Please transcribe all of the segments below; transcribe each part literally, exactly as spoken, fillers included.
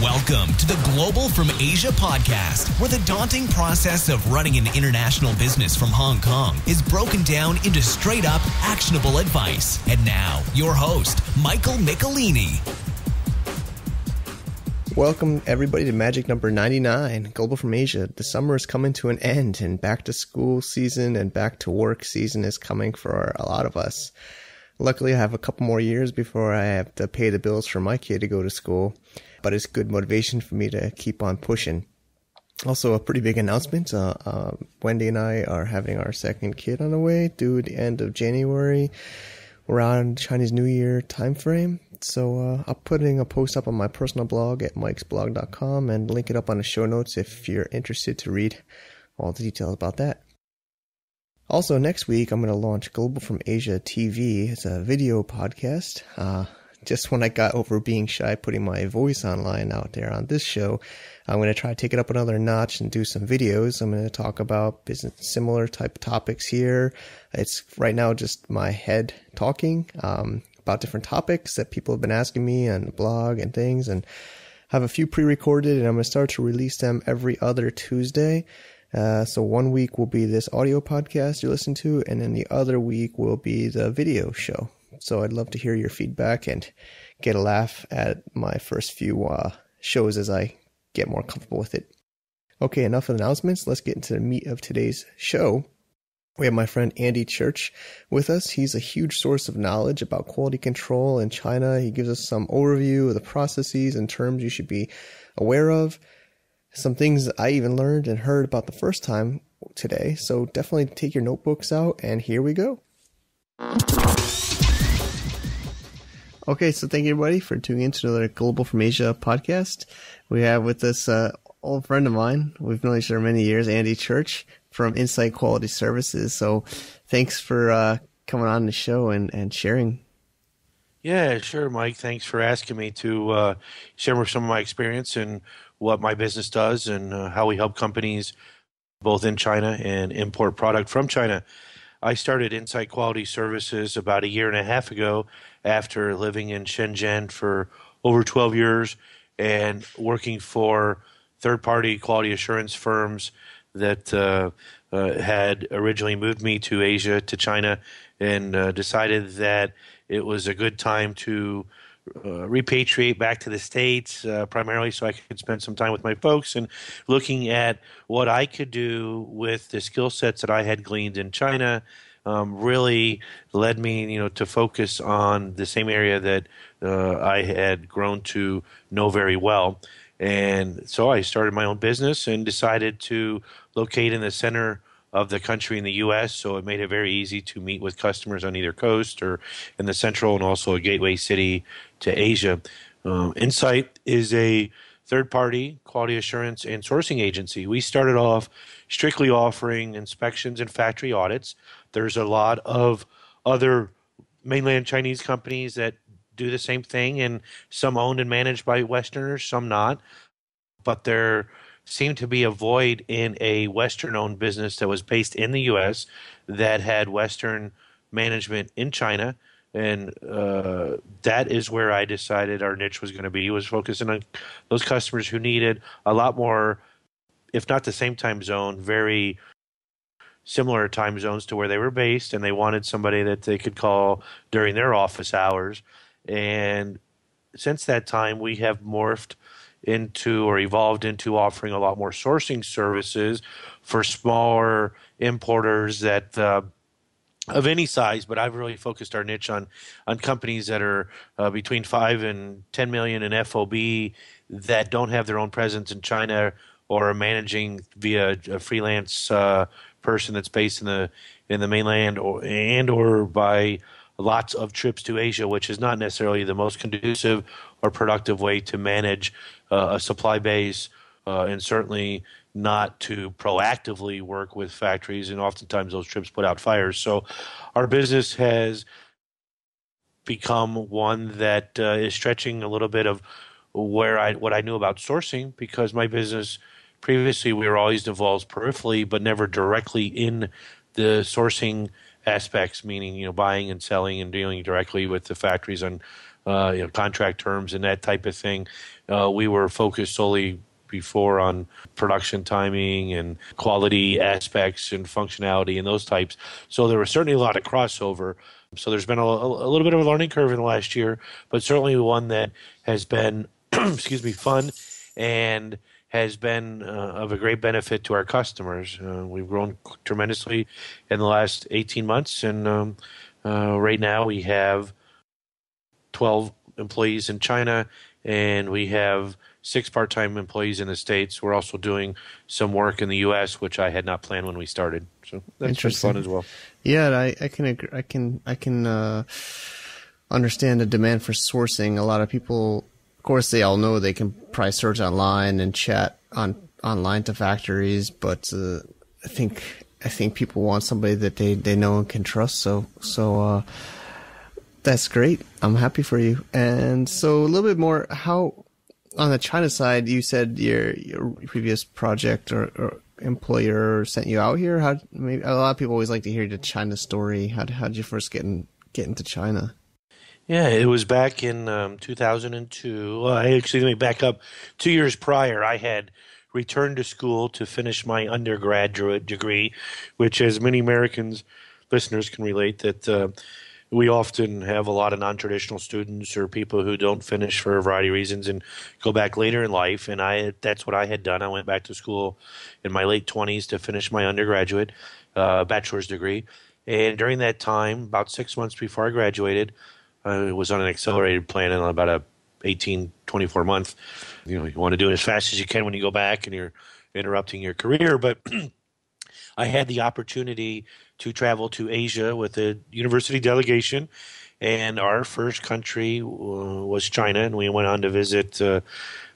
Welcome to the Global From Asia podcast, where the daunting process of running an international business from Hong Kong is broken down into straight-up, actionable advice. And now, your host, Michael Michelini. Welcome, everybody, to Magic Number ninety-nine, Global From Asia. The summer is coming to an end, and back-to-school season and back-to-work season is coming for a lot of us. Luckily, I have a couple more years before I have to pay the bills for my kid to go to school, but it's good motivation for me to keep on pushing. Also, a pretty big announcement. Uh, uh, Wendy and I are having our second kid on the way due the end of January, around Chinese New Year timeframe. So uh, I'm putting a post up on my personal blog at mikes blog dot com and link it up on the show notes if you're interested to read all the details about that. Also, next week, I'm going to launch Global From Asia T V. It's a video podcast. Uh, just when I got over being shy, putting my voice online out there on this show, I'm going to try to take it up another notch and do some videos. I'm going to talk about business, similar type topics here. It's right now just my head talking um, about different topics that people have been asking me on the blog and things, and have a few pre-recorded, and I'm going to start to release them every other Tuesday. Uh, so one week will be this audio podcast you listen to, and then the other week will be the video show. So I'd love to hear your feedback and get a laugh at my first few uh, shows as I get more comfortable with it. Okay, enough announcements. Let's get into the meat of today's show. We have my friend Andy Church with us. He's a huge source of knowledge about quality control in China. He gives us some overview of the processes and terms you should be aware of. Some things I even learned and heard about the first time today. So definitely take your notebooks out, and here we go. Okay, so thank you, everybody, for tuning in to another Global From Asia podcast. We have with us an uh, old friend of mine. We've known each other many years, Andy Church from Insight Quality Services. So thanks for uh, coming on the show and, and sharing. Yeah, sure, Mike. Thanks for asking me to uh, share some of my experience and what my business does and uh, how we help companies both in China and import product from China. I started Insight Quality Services about a year and a half ago after living in Shenzhen for over twelve years and working for third-party quality assurance firms that uh, uh, had originally moved me to Asia, to China, and uh, decided that it was a good time to Uh, repatriate back to the States uh, primarily so I could spend some time with my folks and looking at what I could do with the skill sets that I had gleaned in China um, really led me you know, to focus on the same area that uh, I had grown to know very well. And so I started my own business and decided to locate in the center of the country in the U S, so it made it very easy to meet with customers on either coast or in the central and also a gateway city to Asia. Um, Insight is a third-party quality assurance and sourcing agency. We started off strictly offering inspections and factory audits. There's a lot of other mainland Chinese companies that do the same thing, and some owned and managed by Westerners, some not, but they're seemed to be a void in a Western-owned business that was based in the U S that had Western management in China, and uh, that is where I decided our niche was going to be. Was focusing on those customers who needed a lot more, if not the same time zone, very similar time zones to where they were based, and they wanted somebody that they could call during their office hours. And since that time, we have morphed into or evolved into offering a lot more sourcing services for smaller importers that uh, of any size, but I've really focused our niche on on companies that are uh, between five and ten million in F O B that don't have their own presence in China or are managing via a freelance uh, person that's based in the in the mainland or and or by lots of trips to Asia, which is not necessarily the most conducive or productive way to manage uh, a supply base uh, and certainly not to proactively work with factories. And oftentimes those trips put out fires. So our business has become one that uh, is stretching a little bit of where I what I knew about sourcing, because my business previously we were always involved peripherally but never directly in the sourcing aspects, meaning you know buying and selling and dealing directly with the factories on uh, you know, contract terms and that type of thing. Uh, we were focused solely before on production timing and quality aspects and functionality and those types. So there was certainly a lot of crossover. So there's been a, a little bit of a learning curve in the last year, but certainly one that has been, excuse me, fun and has been uh, of a great benefit to our customers. Uh, we've grown tremendously in the last eighteen months, and um, uh, right now we have twelve employees in China, and we have six part-time employees in the States. We're also doing some work in the U S, which I had not planned when we started. So that's just fun as well. Yeah, I, I can agree. I can I can uh, understand the demand for sourcing. A lot of people, of course, they all know they can probably search online and chat on online to factories, but uh, I think I think people want somebody that they, they know and can trust. So so uh, that's great. I'm happy for you. And so a little bit more, how on the China side, you said your, your previous project or, or employer sent you out here. How maybe a lot of people always like to hear the China story. How how did you first get in, get into China? Yeah, it was back in um, two thousand two. Well, I actually, let me back up. Two years prior, I had returned to school to finish my undergraduate degree, which, as many Americans listeners can relate, that uh, we often have a lot of non-traditional students or people who don't finish for a variety of reasons and go back later in life. And I that's what I had done. I went back to school in my late twenties to finish my undergraduate uh, bachelor's degree. And during that time, about six months before I graduated, I was on an accelerated plan in about a eighteen, twenty-four month. You know, you want to do it as fast as you can when you go back and you're interrupting your career. But I had the opportunity to travel to Asia with a university delegation, and our first country uh, was China. And we went on to visit uh,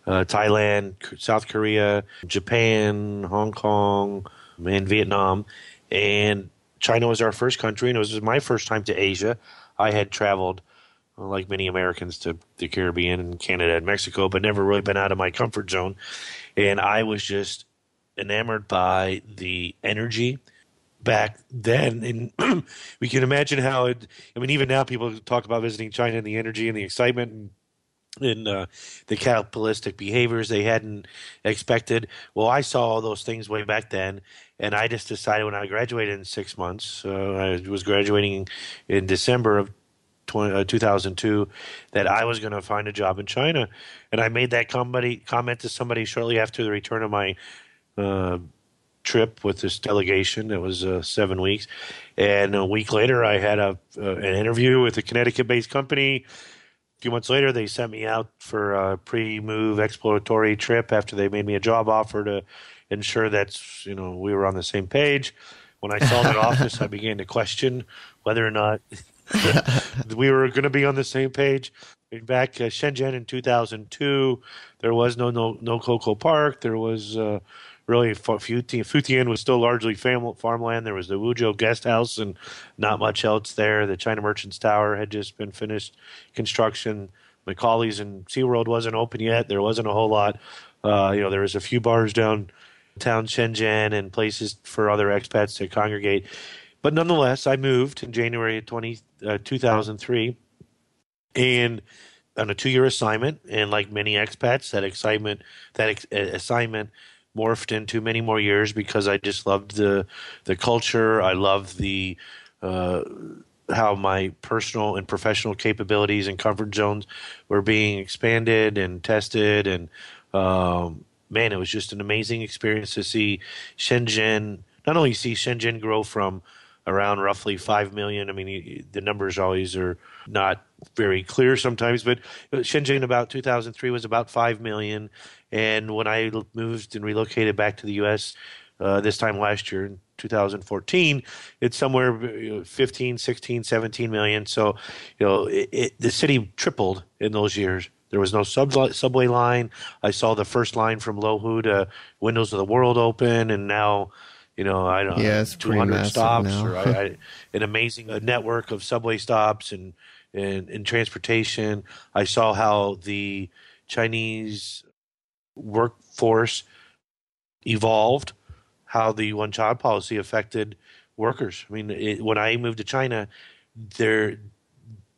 uh, Thailand, South Korea, Japan, Hong Kong, and Vietnam. And China was our first country, and it was my first time to Asia. I had traveled, like many Americans, to the Caribbean and Canada and Mexico, but never really been out of my comfort zone. And I was just enamored by the energy back then. And we can imagine how it – I mean, even now people talk about visiting China and the energy and the excitement and, and uh, the capitalistic behaviors they hadn't expected. Well, I saw all those things way back then. And I just decided when I graduated in six months, uh, I was graduating in December of two thousand two, that I was going to find a job in China. And I made that somebody, comment to somebody shortly after the return of my uh, trip with this delegation. It was uh, seven weeks. And a week later, I had a uh, an interview with a Connecticut-based company. A few months later, they sent me out for a pre-move exploratory trip after they made me a job offer to ensure that, you know, we were on the same page. When I saw that office, I began to question whether or not we were going to be on the same page. Back in uh, Shenzhen in two thousand two, there was no no, no Coco Park. There was uh, really Futian. Futian was still largely fam- farmland. There was the Wuzhou Guesthouse and not much else there. The China Merchants Tower had just been finished construction. Macaulay's and SeaWorld wasn't open yet. There wasn't a whole lot. Uh, you know, there was a few bars down town Shenzhen and places for other expats to congregate. But nonetheless, I moved in January of twenty, uh, two thousand three and on a two-year assignment. And like many expats, that excitement, that ex- assignment morphed into many more years because I just loved the the culture. I loved the uh, how my personal and professional capabilities and comfort zones were being expanded and tested. And um, man, it was just an amazing experience to see Shenzhen, not only see Shenzhen grow from around roughly five million. I mean, the numbers always are not very clear sometimes, but Shenzhen about two thousand three was about five million. And when I moved and relocated back to the U S uh, this time last year in two thousand fourteen, it's somewhere fifteen, sixteen, seventeen million. So, you know, it, it, the city tripled in those years. There was no sub- subway line. I saw the first line from Lohu to Windows of the World open, and now, you know, I don't yeah, know, two hundred stops, or I, I, an amazing network of subway stops and, and, and transportation. I saw how the Chinese workforce evolved, how the one-child policy affected workers. I mean, it, when I moved to China, there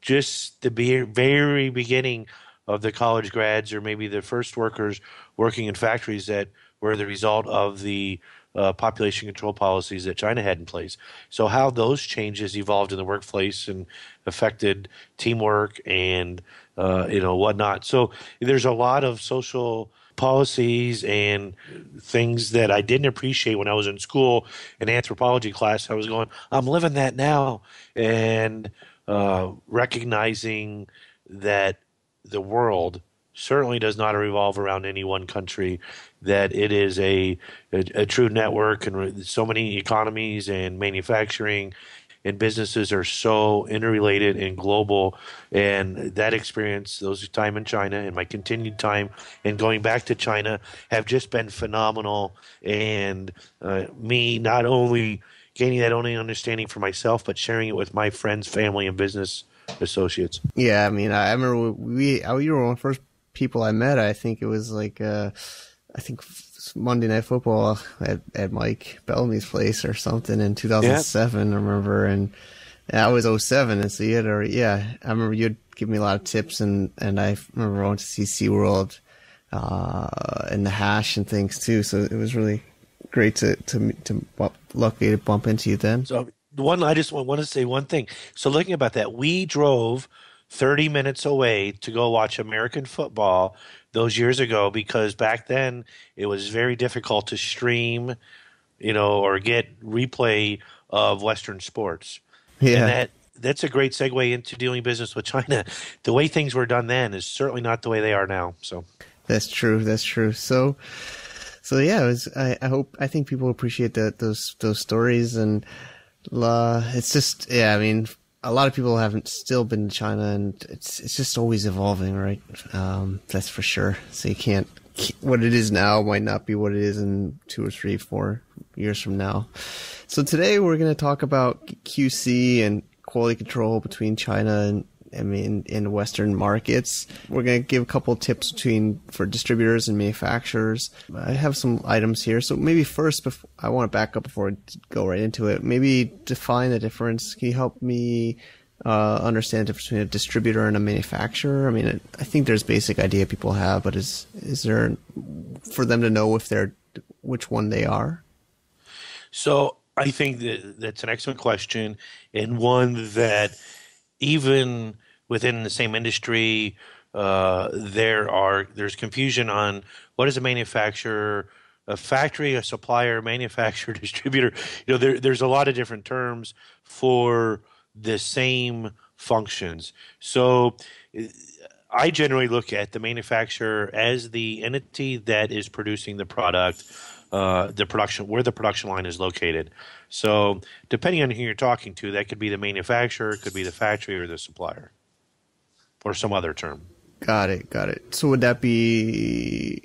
just the be very beginning of the college grads, or maybe the first workers working in factories that were the result of the uh, population control policies that China had in place. So how those changes evolved in the workplace and affected teamwork and uh, you know whatnot. So there's a lot of social policies and things that I didn't appreciate when I was in school in anthropology class. I was going, I'm living that now, and uh, recognizing that the world certainly does not revolve around any one country, that it is a, a, a true network, and so many economies and manufacturing and businesses are so interrelated and global. And that experience, those time in China and my continued time and going back to China, have just been phenomenal. And uh, me not only gaining that only understanding for myself, but sharing it with my friends, family, and business associates. Yeah, I mean, I remember we, I, you were one of the first people I met. I think it was like, uh, I think Monday Night Football at, at Mike Bellamy's place or something in two thousand seven, yeah. I remember. And, and I was oh seven, and so you had already, yeah, I remember you'd give me a lot of tips, and, and I remember going to see SeaWorld uh, and the hash and things too. So it was really great to, to, to lucky to bump into you then. So one, I just want, want to say one thing. So looking about that, we drove thirty minutes away to go watch American football those years ago, because back then it was very difficult to stream, you know, or get replay of Western sports. Yeah. And that, that's a great segue into doing business with China. The way things were done then is certainly not the way they are now. So that's true. That's true. So, so yeah, it was, I, I hope, I think people appreciate that, those, those stories, and Uh, it's just, yeah, I mean, a lot of people haven't still been to China, and it's it's just always evolving, right? Um, that's for sure. So you can't, what it is now might not be what it is in two or three, four years from now. So today we're going to talk about Q C and quality control between China and, I mean, in Western markets. We're going to give a couple of tips between for distributors and manufacturers. I have some items here. So maybe first, before, I want to back up before I go right into it. Maybe define the difference. Can you help me uh, understand the difference between a distributor and a manufacturer? I mean, it, I think there's basic idea people have, but is is there for them to know if they're which one they are? So I think that that's an excellent question, and one that even within the same industry, uh, there are there's confusion on what is a manufacturer, a factory, a supplier, manufacturer, distributor. You know, there, there's a lot of different terms for the same functions. So I generally look at the manufacturer as the entity that is producing the product, uh, the production where the production line is located. So depending on who you're talking to, that could be the manufacturer, could be the factory, or the supplier, or some other term. Got it, got it. So would that be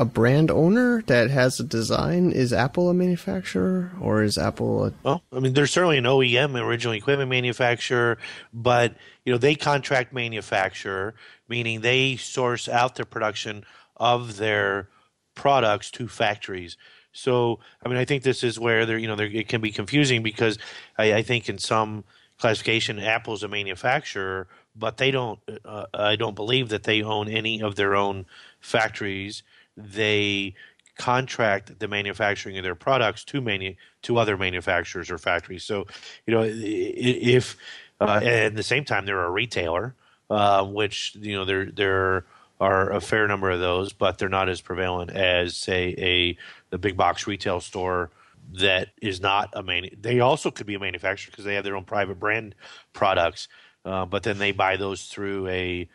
a brand owner that has a design? Is Apple a manufacturer, or is Apple a... Well, I mean, there's certainly an O E M, original equipment manufacturer, but you know they contract manufacturer, meaning they source out their production of their products to factories. So, I mean, I think this is where there, you know, there, it can be confusing, because I, I think in some classification, Apple's a manufacturer, but they don't. Uh, I don't believe that they own any of their own factories. They contract the manufacturing of their products to manu to other manufacturers or factories. So, you know, if uh, at the same time they're a retailer, uh, which you know there there are a fair number of those, but they're not as prevalent as say a the big box retail store that is not a man. They also could be a manufacturer because they have their own private brand products, uh, but then they buy those through a,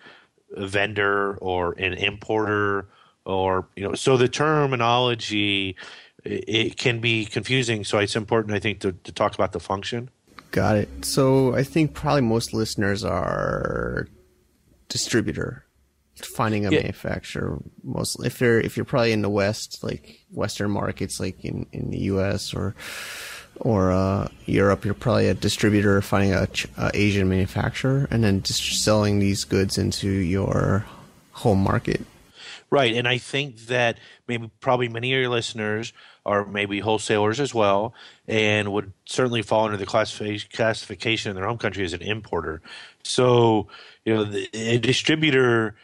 a vendor or an importer, or you know. So the terminology it, it can be confusing. So it's important, I think, to, to talk about the function. Got it. So I think probably most listeners are distributor. Finding a yeah. manufacturer, mostly if you're if you're probably in the West, like Western markets, like in in the U S or or uh, Europe, you're probably a distributor finding a, a Asian manufacturer, and then just selling these goods into your home market. Right, and I think that maybe probably many of your listeners are maybe wholesalers as well, and would certainly fall under the classification in their home country as an importer. So, you know, the, a distributor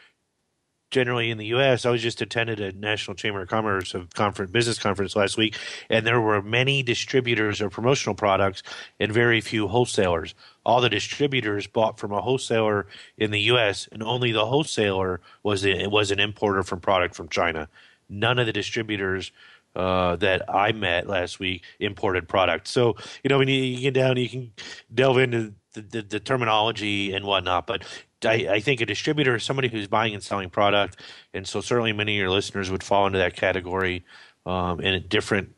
generally in the U S, I was just attended a National Chamber of Commerce of conference, business conference last week, and there were many distributors of promotional products and very few wholesalers. All the distributors bought from a wholesaler in the U S, and only the wholesaler was a, was an importer from product from China. None of the distributors Uh, that I met last week imported product. So, you know, when you, you get down, you can delve into the, the, the terminology and whatnot. But I, I think a distributor is somebody who's buying and selling product. And so certainly many of your listeners would fall into that category um, in different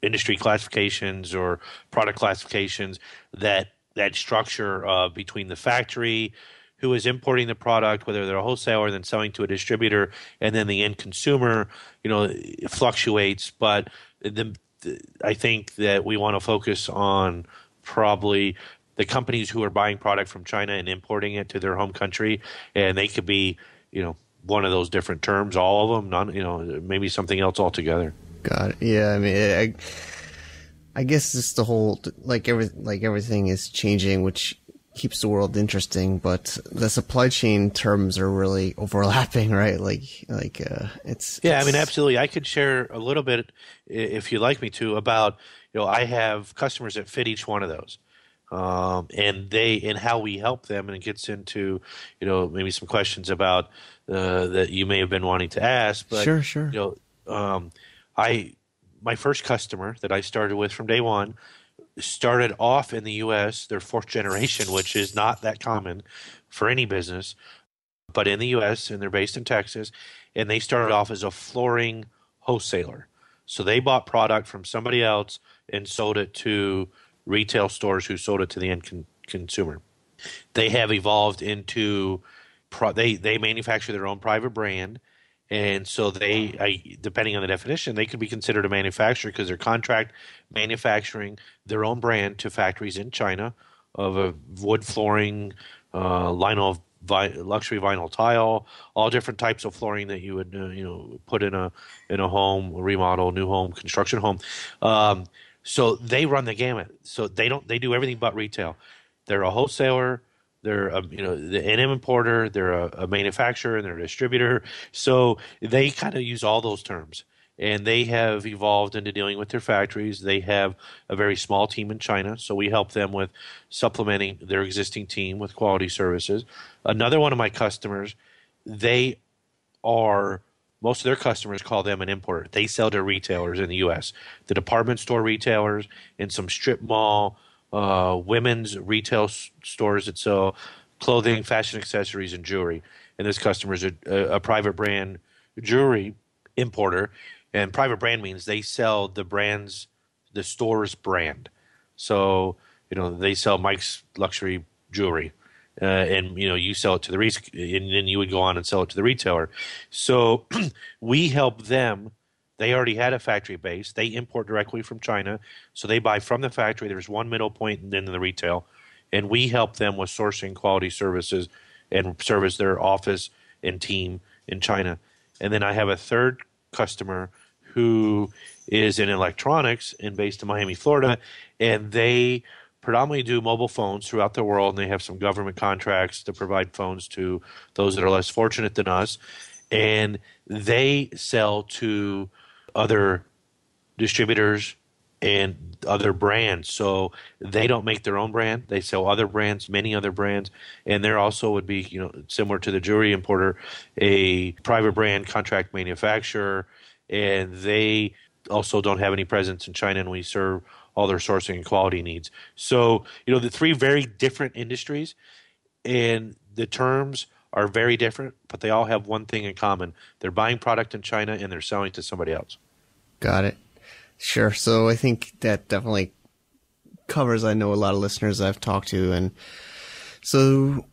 industry classifications or product classifications, that, that structure uh, between the factory who is importing the product, whether they're a wholesaler, then selling to a distributor, and then the end consumer, you know, it fluctuates. But the, the, I think that we want to focus on probably the companies who are buying product from China and importing it to their home country, and they could be, you know, one of those different terms, all of them, none, you know, maybe something else altogether. Got it. Yeah, I mean, I, I guess just the whole like every like everything is changing, which keeps the world interesting, but the supply chain terms are really overlapping, right? Like, like uh, it's yeah. It's... I mean, absolutely. I could share a little bit, if you'd like me to, about, you know, I have customers that fit each one of those, um, and they and how we help them, and it gets into, you know, maybe some questions about uh, that you may have been wanting to ask. But sure, sure. You know, um, I my first customer that I started with from day one started off in the U S, their fourth generation, which is not that common for any business, but in the U S, and they're based in Texas, and they started off as a flooring wholesaler. So they bought product from somebody else and sold it to retail stores who sold it to the end con- consumer. They have evolved into pro- – they, they manufacture their own private brand. And so they, I, depending on the definition, they could be considered a manufacturer because they're contract manufacturing their own brand to factories in China of a wood flooring, uh, vinyl, vi- luxury vinyl tile, all different types of flooring that you would uh, you know put in a in a home, a remodel, new home, construction home. Um, so they run the gamut. So they don't they do everything but retail. They're a wholesaler. They're a, you know, an importer, they're a, a manufacturer, and they're a distributor. So they kind of use all those terms. And they have evolved into dealing with their factories. They have a very small team in China, so we help them with supplementing their existing team with quality services. Another one of my customers, they are – most of their customers call them an importer. They sell to retailers in the U S, the department store retailers and some strip mall Uh, women's retail s- stores that sell clothing, fashion accessories, and jewelry. And this customer is a, a, a private brand jewelry importer. And private brand means they sell the brand's, the store's brand. So, you know, they sell Mike's luxury jewelry. Uh, and, you know, you sell it to the re- – and then you would go on and sell it to the retailer. So we help them. They already had a factory base. They import directly from China. So they buy from the factory. There's one middle point and then the retail. And we help them with sourcing quality services and service their office and team in China. And then I have a third customer who is in electronics and based in Miami, Florida. And they predominantly do mobile phones throughout the world. And they have some government contracts to provide phones to those that are less fortunate than us. And they sell to other distributors and other brands. So they don't make their own brand. They sell other brands, many other brands. And there also would be, you know, similar to the jewelry importer, a private brand contract manufacturer. And they also don't have any presence in China, and we serve all their sourcing and quality needs. So, you know, the three very different industries and the terms are very different, but they all have one thing in common. They're buying product in China and they're selling to somebody else. Got it. Sure. So I think that definitely covers, I know a lot of listeners I've talked to. And so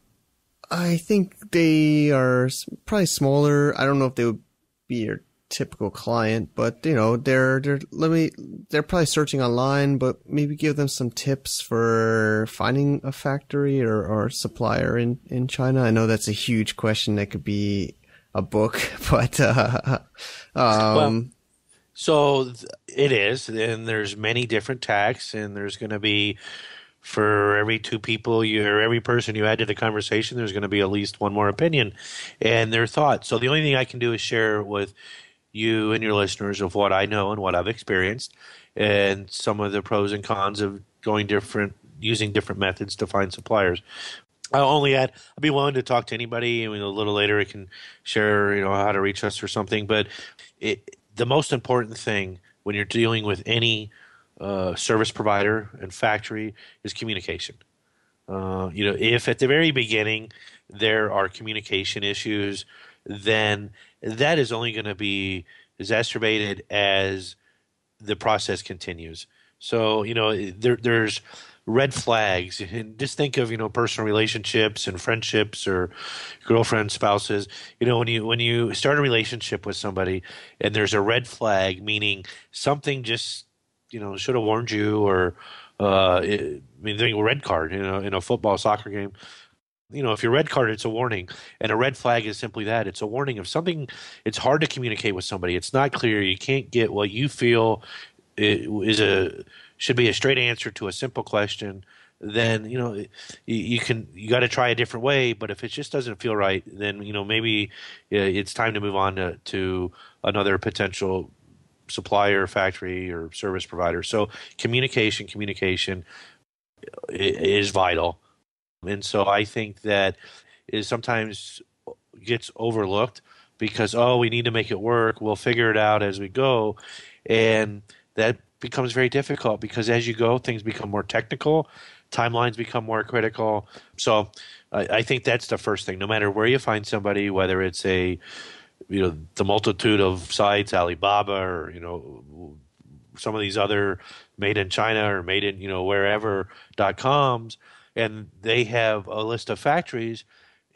I think they are probably smaller. I don't know if they would be your typical client, but you know, they're, they're, let me, they're probably searching online, but maybe give them some tips for finding a factory or, or supplier in, in China. I know that's a huge question that could be a book, but, uh, um, well, so it is, and there's many different tacks, and there's going to be For every two people, you, or every person you add to the conversation, there's going to be at least one more opinion and their thoughts. So the only thing I can do is share with you and your listeners of what I know and what I've experienced and some of the pros and cons of going different, using different methods to find suppliers. I'll only add, I'll be willing to talk to anybody. I mean, a little later, I can share, you know, how to reach us or something. But it, the most important thing when you're dealing with any uh, service provider and factory is communication. Uh, you know, if at the very beginning there are communication issues, then that is only going to be exacerbated as the process continues. So, you know, there, there's red flags. And just think of, you know, personal relationships and friendships or girlfriends, spouses. You know, when you when you start a relationship with somebody and there's a red flag, meaning something just, you know, should have warned you, or uh, it, I mean, think of a red card, you know, in a football, soccer game. You know, if you're red carded, it's a warning. And a red flag is simply that. It's a warning of something. It's hard to communicate with somebody. It's not clear. You can't get what you feel is a should be a straight answer to a simple question. Then, you know, you, you can you got to try a different way. But if it just doesn't feel right, then, you know, maybe it's time to move on to, to another potential supplier, factory, or service provider. So communication, communication is vital. And so I think that is sometimes gets overlooked because, oh, we need to make it work. We'll figure it out as we go. And that becomes very difficult because as you go, things become more technical. Timelines become more critical. So I, I think that's the first thing. No matter where you find somebody, whether it's a, you know, the multitude of sites, Alibaba or, you know, some of these other made in China or made in, you know, wherever dot coms, and they have a list of factories.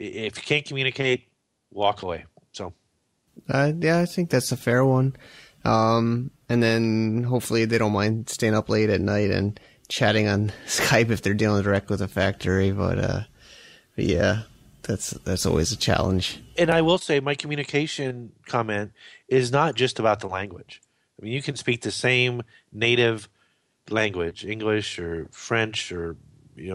If you can't communicate, walk away. So, uh, yeah, I think that's a fair one. Um, and then hopefully they don't mind staying up late at night and chatting on Skype if they're dealing direct with a factory. But, uh, but yeah, that's that's always a challenge. And I will say my communication comment is not just about the language. I mean, you can speak the same native language, English or French or you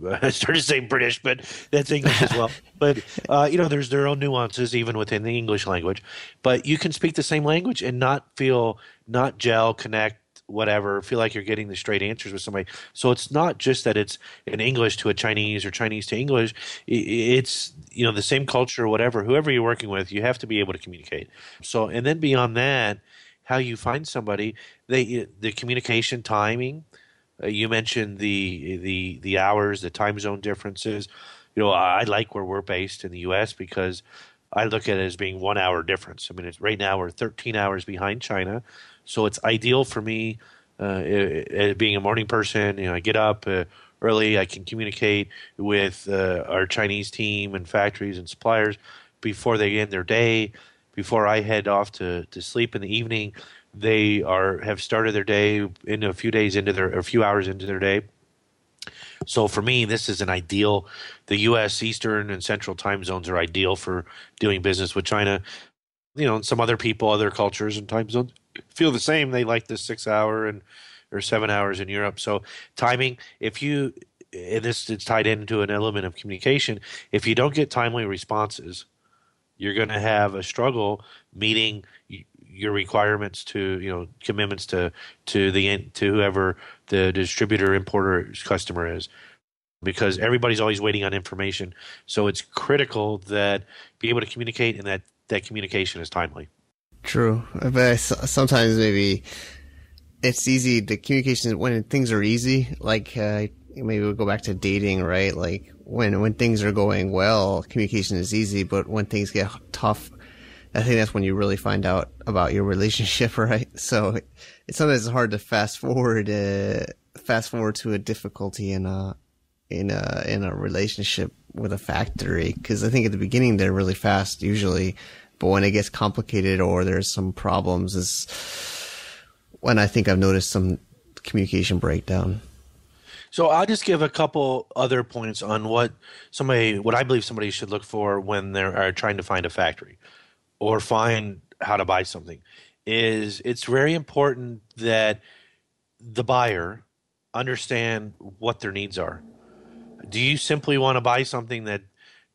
know, I started to say British, but that's English as well. But, uh, you know, there's their own nuances even within the English language. But you can speak the same language and not feel, not gel, connect, whatever, feel like you're getting the straight answers with somebody. So it's not just that it's an English to a Chinese or Chinese to English. It's, you know, the same culture or whatever, whoever you're working with, you have to be able to communicate. So, and then beyond that, how you find somebody, they the communication, timing. You mentioned the the the hours, the time zone differences. You know, I like where we're based in the U S because I look at it as being one hour difference. I mean, it's, right now we're thirteen hours behind China, so it's ideal for me. Uh, it, it, being a morning person, you know, I get up uh, early. I can communicate with uh, our Chinese team and factories and suppliers before they end their day. Before I head off to, to sleep in the evening, they are have started their day in a few days into their a few hours into their day. So for me, this is an ideal. The U S Eastern and Central time zones are ideal for doing business with China. You know, and some other people, other cultures and time zones feel the same. They like the six hour and or seven hours in Europe. So timing, if you and this is tied into an element of communication. If you don't get timely responses, you're going to have a struggle meeting your requirements to, you know, commitments to to the to whoever the distributor, importer, customer is, because everybody's always waiting on information. So it's critical that be able to communicate and that that communication is timely. True, but sometimes maybe it's easy. The communication when things are easy, like uh, maybe we'll go back to dating, right? Like. When when things are going well, communication is easy, but when things get tough, I think that's when you really find out about your relationship, right? So it, it's sometimes hard to fast forward, uh, fast forward to a difficulty in a in a in a relationship with a factory, because I think at the beginning they're really fast usually, but when it gets complicated or there's some problems, is when I think I've noticed some communication breakdown. So I'll just give a couple other points on what somebody, what I believe somebody should look for when they are trying to find a factory or find how to buy something. Is it's very important that the buyer understand what their needs are. Do you simply want to buy something that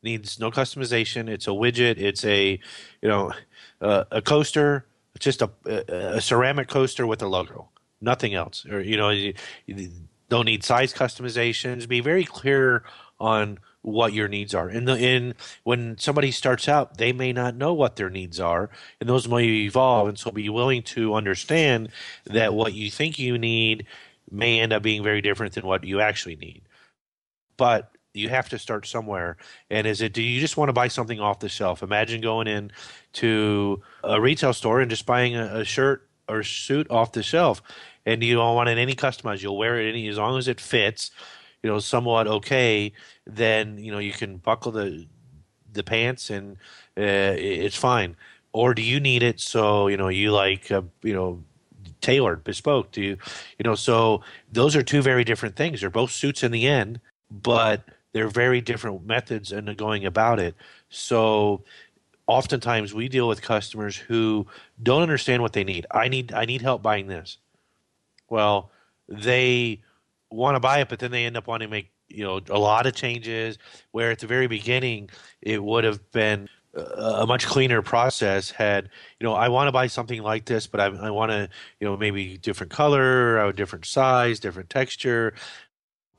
needs no customization? It's a widget. It's a, you know, uh, a coaster. It's just a, a ceramic coaster with a logo. Nothing else. Or, you know, you, you don't need size customizations. Be very clear on what your needs are. And in in when somebody starts out, they may not know what their needs are, and those may evolve. And so, be willing to understand that what you think you need may end up being very different than what you actually need. But you have to start somewhere. And is it, do you just want to buy something off the shelf? Imagine going in to a retail store and just buying a, a shirt or suit off the shelf, and you don't want it any customized. You'll wear it any, as long as it fits, you know, somewhat okay. Then you know you can buckle the the pants and uh, it's fine. Or do you need it so you know you like uh, you know. tailored, bespoke to you, you know, so those are two very different things. They're both suits in the end, but they're very different methods in going about it. So oftentimes we deal with customers who don't understand what they need. I need, I need help buying this. Well, they want to buy it, but then they end up wanting to make, you know, a lot of changes where at the very beginning it would have been a much cleaner process had, you know, I want to buy something like this, but I, I want to, you know, maybe different color, or different size, different texture,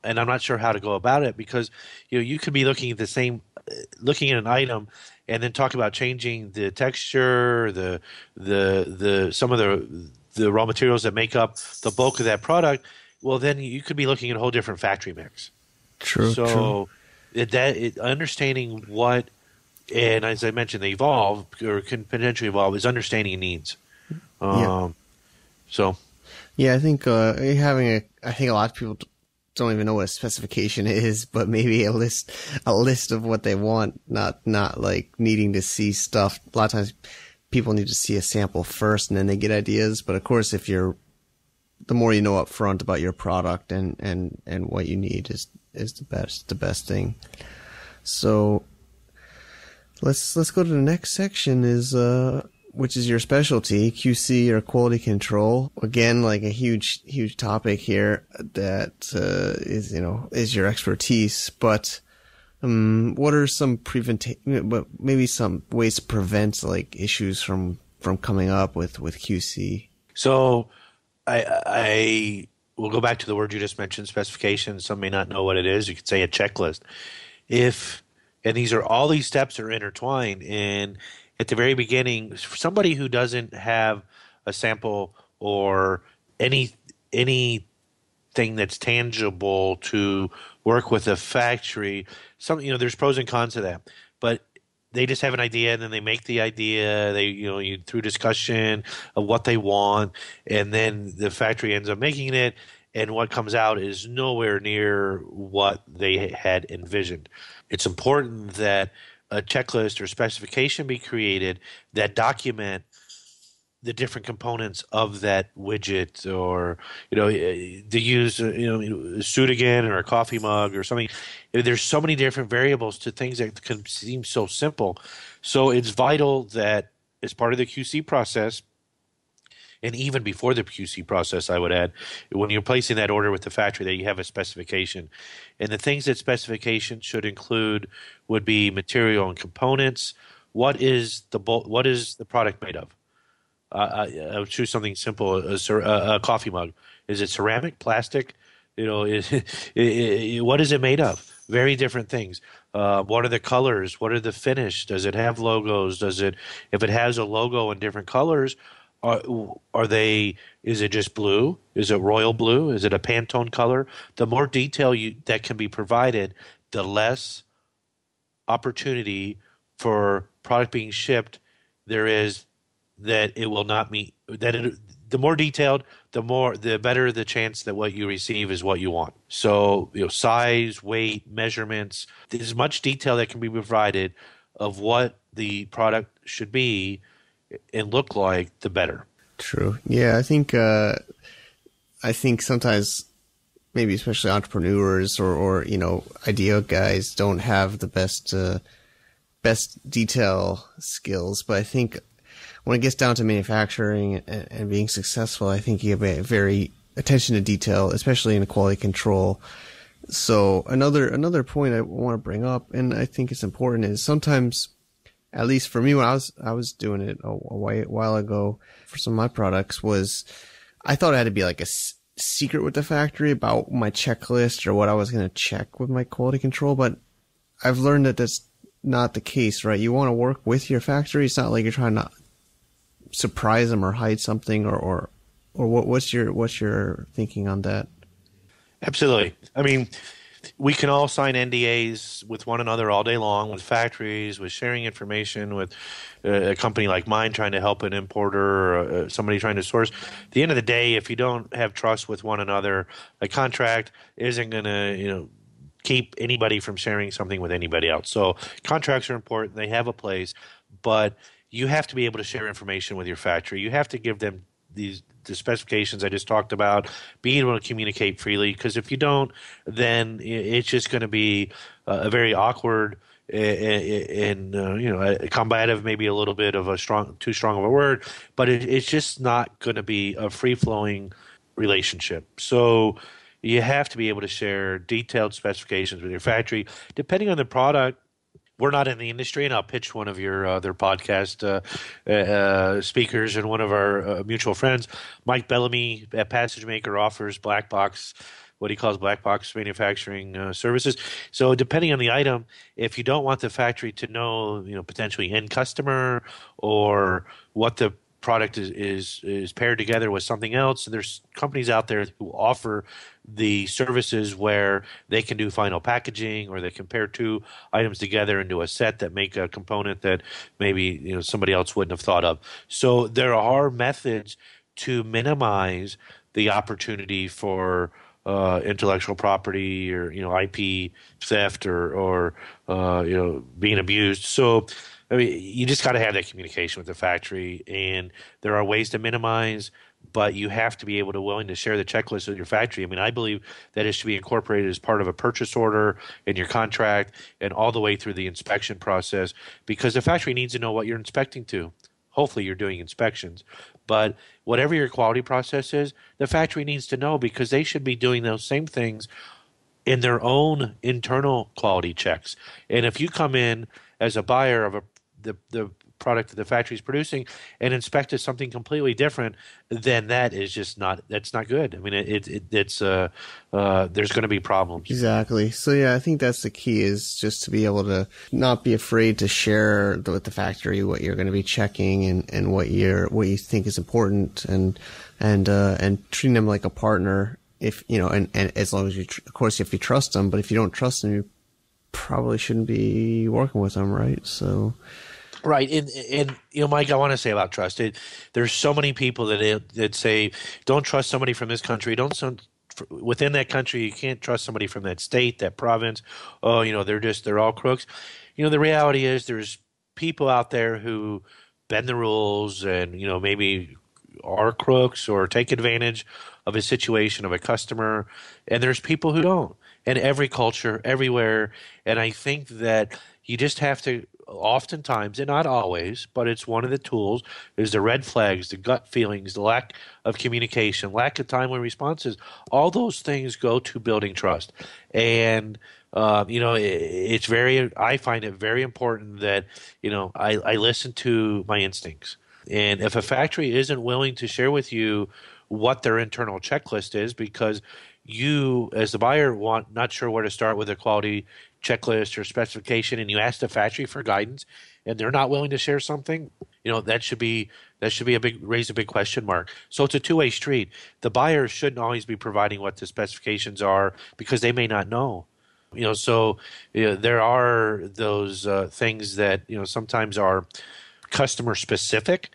and I'm not sure how to go about it because, you know, you could be looking at the same, looking at an item and then talk about changing the texture, the, the, the, some of the, the raw materials that make up the bulk of that product. Well, then you could be looking at a whole different factory mix. True. So true. that it, understanding what, and as I mentioned, they evolve or can potentially evolve is understanding needs. Um, yeah. So, yeah, I think uh, having a, I think a lot of people don't even know what a specification is, but maybe a list, a list of what they want, not not like needing to see stuff. A lot of times, people need to see a sample first, and then they get ideas. But of course, if you're, the more you know up front about your product and and and what you need is is the best the best thing. So. Let's let's go to the next section is uh which is your specialty, Q C or quality control. Again, like a huge huge topic here that uh, is you know is your expertise. But um, what are some prevent but maybe some ways to prevent like issues from from coming up with with Q C? So I I will go back to the word you just mentioned, specification. Some may not know what it is. You could say a checklist. If And these are all these steps are intertwined. And at the very beginning, somebody who doesn't have a sample or any anything that's tangible to work with a factory, some you know, there's pros and cons to that. But they just have an idea, and then they make the idea. They you know you, through discussion of what they want, and then the factory ends up making it, and what comes out is nowhere near what they had envisioned. It's important that a checklist or specification be created that document the different components of that widget, or you know, the use you know a suit again or a coffee mug or something. There's so many different variables to things that can seem so simple. So it's vital that as part of the Q C process, and even before the Q C process, I would add, when you're placing that order with the factory, that you have a specification. And the things that specification should include would be material and components. What is the what is the product made of? Uh, I, I would choose something simple: a, a, a coffee mug. Is it ceramic, plastic? You know, is, it, it, what is it made of? Very different things. Uh, what are the colors? What are the finish? Does it have logos? Does it? If it has a logo in different colors. Are, are they, is it just blue? Is it royal blue? Is it a Pantone color? The more detail you, that can be provided, the less opportunity for product being shipped there is that it will not meet, that it, the more detailed, the more, the better the chance that what you receive is what you want. So, you know, size, weight, measurements, there's much detail that can be provided of what the product should be and look like, the better. True. Yeah, I think uh, I think sometimes maybe especially entrepreneurs or, or you know idea guys don't have the best uh, best detail skills. But I think when it gets down to manufacturing and, and being successful, I think you have a very attention to detail, especially in quality control. So another another point I want to bring up, and I think it's important, is sometimes, at least for me, when I was I was doing it a, a while ago for some of my products, was I thought I had to be like a s- secret with the factory about my checklist or what I was going to check with my quality control. But I've learned that that's not the case, right? You want to work with your factory. It's not like you're trying to surprise them or hide something, or or, or what, what's your what's your thinking on that? Absolutely. I mean, we can all sign N D As with one another all day long, with factories, with sharing information, with a company like mine trying to help an importer or somebody trying to source. At the end of the day, if you don't have trust with one another, a contract isn't going to, you know, keep anybody from sharing something with anybody else. So contracts are important. They have a place. But you have to be able to share information with your factory. You have to give them these the specifications I just talked about, being able to communicate freely, because if you don't, then it's just going to be a very awkward and, and uh, you know, combative, maybe a little bit of a strong, too strong of a word, but it, it's just not going to be a free-flowing relationship. So you have to be able to share detailed specifications with your factory. Depending on the product, we're not in the industry, and I'll pitch one of your other uh, podcast uh, uh, speakers and one of our uh, mutual friends, Mike Bellamy at Passage Maker, offers black box, what he calls black box manufacturing uh, services. So depending on the item, if you don't want the factory to know, you know, potentially end customer or what the product is, is is paired together with something else. There's companies out there who offer the services where they can do final packaging, or they compare two items together into a set that make a component that maybe, you know, somebody else wouldn't have thought of. So there are methods to minimize the opportunity for uh, intellectual property or, you know, I P theft or or uh, you know, being abused. So I mean, you just got to have that communication with the factory, and there are ways to minimize, but you have to be able to willing to share the checklist with your factory. I mean, I believe that it should be incorporated as part of a purchase order in your contract and all the way through the inspection process, because the factory needs to know what you're inspecting to. Hopefully you're doing inspections, but whatever your quality process is, the factory needs to know, because they should be doing those same things in their own internal quality checks. And if you come in as a buyer of a The, the product that the factory is producing and inspected something completely different, then that is just not that's not good. I mean, it, it, it it's uh, uh, there's going to be problems. Exactly. So yeah, I think that's the key, is just to be able to not be afraid to share the, with the factory what you're going to be checking and, and what you're what you think is important, and and uh, and treating them like a partner. If you know, and, and as long as you tr- of course if you trust them, but if you don't trust them, you probably shouldn't be working with them, right? So. Right, and, and you know, Mike, I want to say about trust. It, there's so many people that that say, "Don't trust somebody from this country. Don't some, within that country, you can't trust somebody from that state, that province. Oh, you know, they're just they're all crooks." You know, the reality is there's people out there who bend the rules, and you know, maybe are crooks or take advantage of a situation of a customer, and there's people who don't. In every culture, everywhere, and I think that you just have to. Oftentimes, and not always, but it's one of the tools, is the red flags, the gut feelings, the lack of communication, lack of timely responses. All those things go to building trust. And, uh, you know, it, it's very – I find it very important that, you know, I, I listen to my instincts. And if a factory isn't willing to share with you what their internal checklist is, because you as the buyer want not sure where to start with their quality – checklist or specification, and you ask the factory for guidance, and they're not willing to share something, you know, that should be that should be a big raise a big question mark. So it's a two-way street. The buyer shouldn't always be providing what the specifications are, because they may not know. You know, so you know, there are those uh, things that, you know, sometimes are customer specific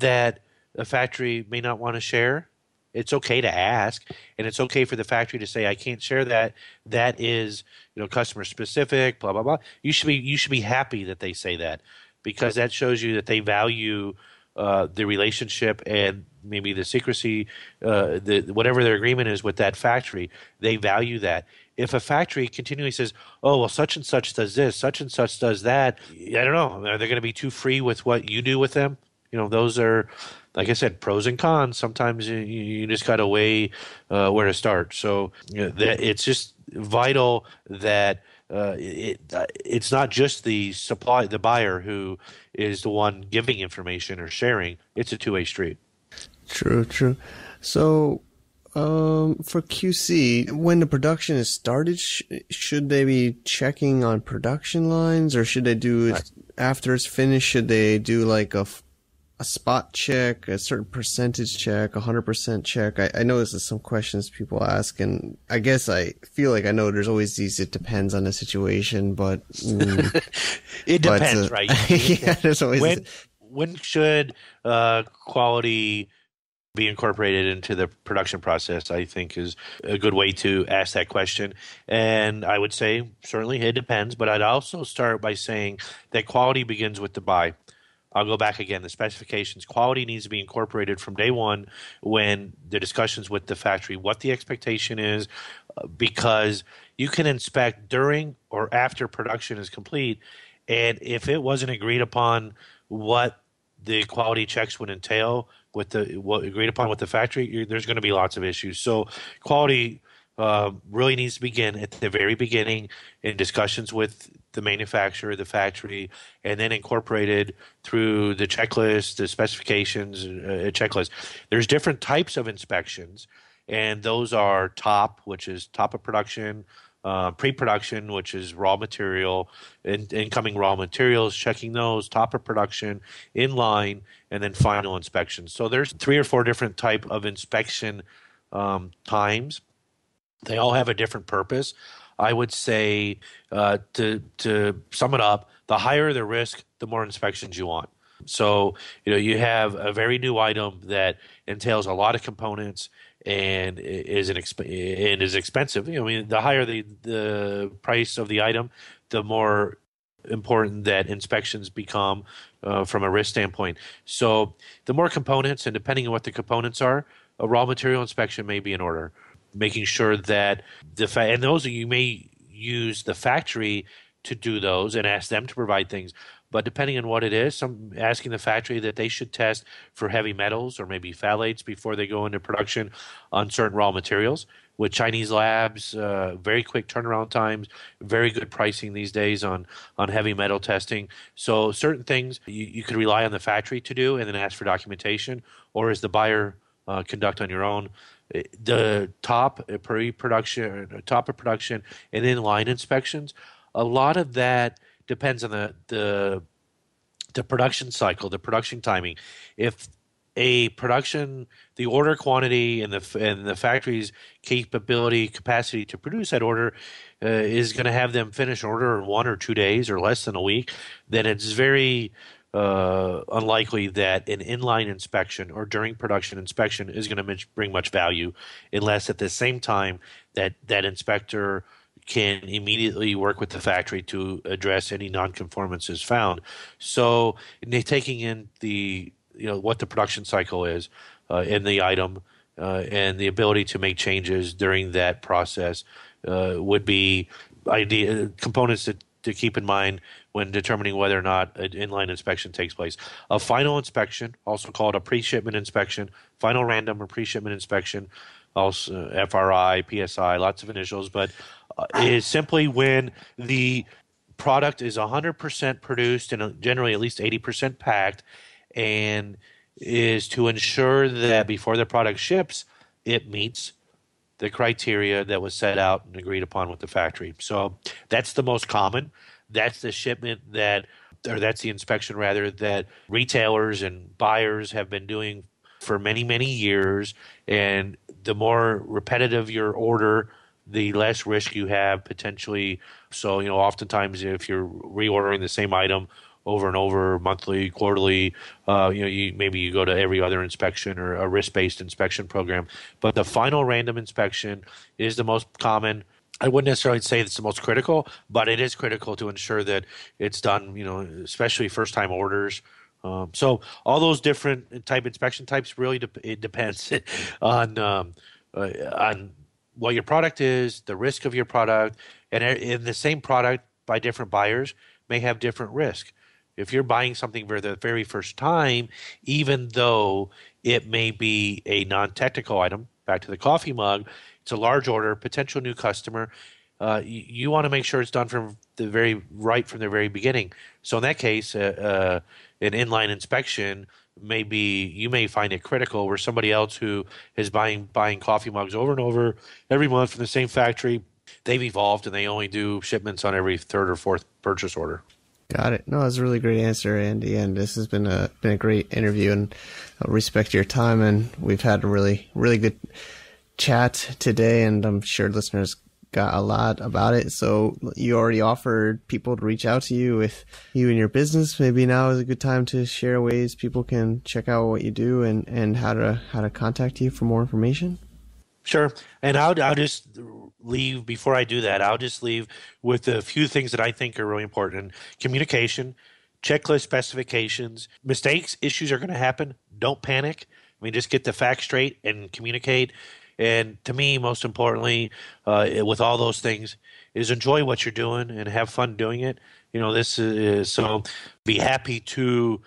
that a factory may not want to share. It's okay to ask, and it's okay for the factory to say, "I can't share that. That is, you know, customer specific." Blah blah blah. You should be you should be happy that they say that, because that shows you that they value uh, the relationship and maybe the secrecy, uh, the whatever their agreement is with that factory. They value that. If a factory continually says, "Oh well, such and such does this, such and such does that," I don't know. Are they going to be too free with what you do with them? You know, those are like I said, pros and cons. Sometimes you, you just got to weigh uh, where to start. So you know, that, it's just vital that uh, it, it's not just the supply, the buyer who is the one giving information or sharing. It's a two-way street. True, true. So um, for Q C, when the production is started, sh should they be checking on production lines, or should they do it after it's finished? Should they do like a, a spot check, a certain percentage check, a hundred percent check? I, I know this is some questions people ask, and I guess I feel like I know there's always these, it depends on the situation, but mm, it but, depends, uh, right? Yeah, there's always when, when should uh, quality be incorporated into the production process, I think, is a good way to ask that question. And I would say, certainly, it depends. But I'd also start by saying that quality begins with the buy. I'll go back again. The specifications, quality needs to be incorporated from day one when the discussions with the factory, what the expectation is, because you can inspect during or after production is complete. And if it wasn't agreed upon what the quality checks would entail with the what agreed upon with the factory, you're, there's going to be lots of issues. So quality uh, really needs to begin at the very beginning in discussions with the manufacturer, the factory, and then incorporated through the checklist, the specifications, uh, checklist. There's different types of inspections, and those are top, which is top of production, Uh, pre-production, which is raw material, in, incoming raw materials, checking those, top of production, in line, and then final inspection. So there's three or four different type of inspection um, times. They all have a different purpose. I would say, uh, to, to sum it up, the higher the risk, the more inspections you want. So you know, you have a very new item that entails a lot of components and is an exp and is expensive. You know, I mean, the higher the the price of the item, the more important that inspections become uh, from a risk standpoint. So the more components, and depending on what the components are, a raw material inspection may be in order, making sure that the fa and those you may use the factory to do those and ask them to provide things. But depending on what it is, some asking the factory that they should test for heavy metals or maybe phthalates before they go into production on certain raw materials. With Chinese labs, uh, very quick turnaround times, very good pricing these days on, on heavy metal testing. So certain things you, you could rely on the factory to do and then ask for documentation, or as the buyer uh, conduct on your own. The top pre-production, top of production, and in-line inspections, a lot of that depends on the, the the production cycle, the production timing. If a production, the order quantity and the and the factory's capability capacity to produce that order uh, is going to have them finish order in one or two days or less than a week, then it's very uh, unlikely that an inline inspection or during production inspection is going to bring much value, unless at the same time that that inspector can immediately work with the factory to address any nonconformances found. So taking in the you know what the production cycle is uh, in the item uh, and the ability to make changes during that process uh, would be idea components to, to keep in mind when determining whether or not an inline inspection takes place. A final inspection, also called a pre-shipment inspection, final random or pre-shipment inspection, also F R I, P S I, lots of initials, but uh, is simply when the product is one hundred percent produced and generally at least eighty percent packed, and is to ensure that before the product ships, it meets the criteria that was set out and agreed upon with the factory. So that's the most common. That's the shipment that, or that's the inspection rather, that retailers and buyers have been doing for many, many years. And the more repetitive your order, the less risk you have potentially. So, you know, oftentimes if you're reordering the same item over and over, monthly, quarterly, uh, you know, you, maybe you go to every other inspection or a risk-based inspection program. But the final random inspection is the most common. I wouldn't necessarily say it's the most critical, but it is critical to ensure that it's done, you know, especially first-time orders. Um, so all those different type inspection types really de it depends on um, uh, on what your product is, the risk of your product, and in the same product by different buyers may have different risk. If you're buying something for the very first time, even though it may be a non-technical item, back to the coffee mug, it's a large order, potential new customer. Uh, you, you want to make sure it's done from the very right from the very beginning. So in that case, uh, uh, an inline inspection may be, you may find it critical, where somebody else who is buying buying coffee mugs over and over every month from the same factory, they've evolved and they only do shipments on every third or fourth purchase order. Got it. No, that's a really great answer, Andy. And this has been a been a great interview, and I respect your time. And we've had a really, really good chat today, and I'm sure listeners got a lot about it. So you already offered people to reach out to you with you and your business. Maybe now is a good time to share ways people can check out what you do and, and how to how to contact you for more information. Sure. And I'll, I'll just leave, before I do that, I'll just leave with a few things that I think are really important. Communication, checklist specifications, mistakes, issues are going to happen. Don't panic. I mean, just get the facts straight and communicate. And to me, most importantly, uh, with all those things, is enjoy what you're doing and have fun doing it. You know, this is, so be happy to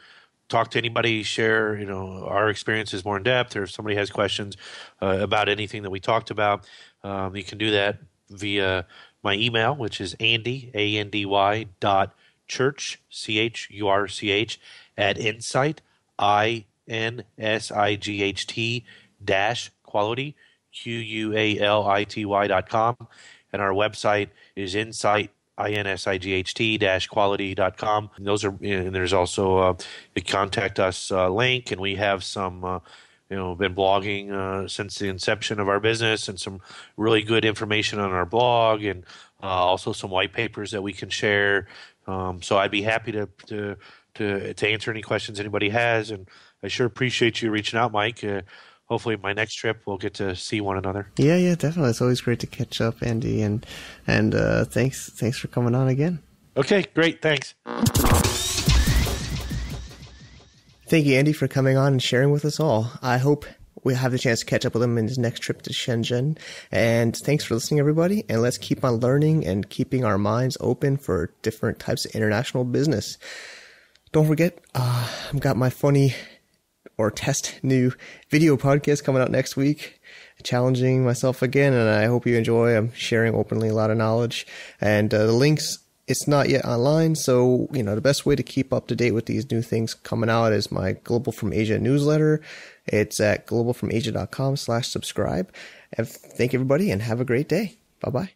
talk to anybody, share, you know, our experiences more in depth, or if somebody has questions uh, about anything that we talked about, um, you can do that via my email, which is Andy, A N D Y dot church, C H U R C H, at Insight, I N S I G H T dash quality, Q U A L I T Y dot com. And our website is Insight, I N S I G H T dash quality dot com. And those are, and there's also uh, a contact us uh, link, and we have some, uh, you know, been blogging uh, since the inception of our business, and some really good information on our blog, and uh, also some white papers that we can share. Um, so I'd be happy to, to to to answer any questions anybody has, and I sure appreciate you reaching out, Mike. Uh, Hopefully my next trip we'll get to see one another. Yeah, yeah, definitely. It's always great to catch up, Andy, and and uh, thanks thanks for coming on again. Okay, great. Thanks. Thank you, Andy, for coming on and sharing with us all. I hope we'll have the chance to catch up with him in his next trip to Shenzhen. And thanks for listening, everybody. And let's keep on learning and keeping our minds open for different types of international business. Don't forget, uh, I've got my funny... or test new video podcast coming out next week, challenging myself again, and I hope you enjoy. I'm sharing openly a lot of knowledge, and uh, the links, it's not yet online, so you know the best way to keep up to date with these new things coming out is my Global From Asia newsletter. It's at global from asia dot com slash subscribe. And thank everybody, and have a great day. Bye-bye.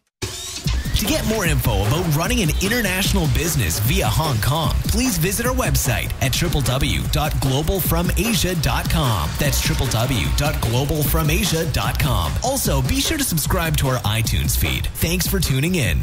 To get more info about running an international business via Hong Kong, please visit our website at w w w dot global from asia dot com. That's w w w dot global from asia dot com. Also, be sure to subscribe to our iTunes feed. Thanks for tuning in.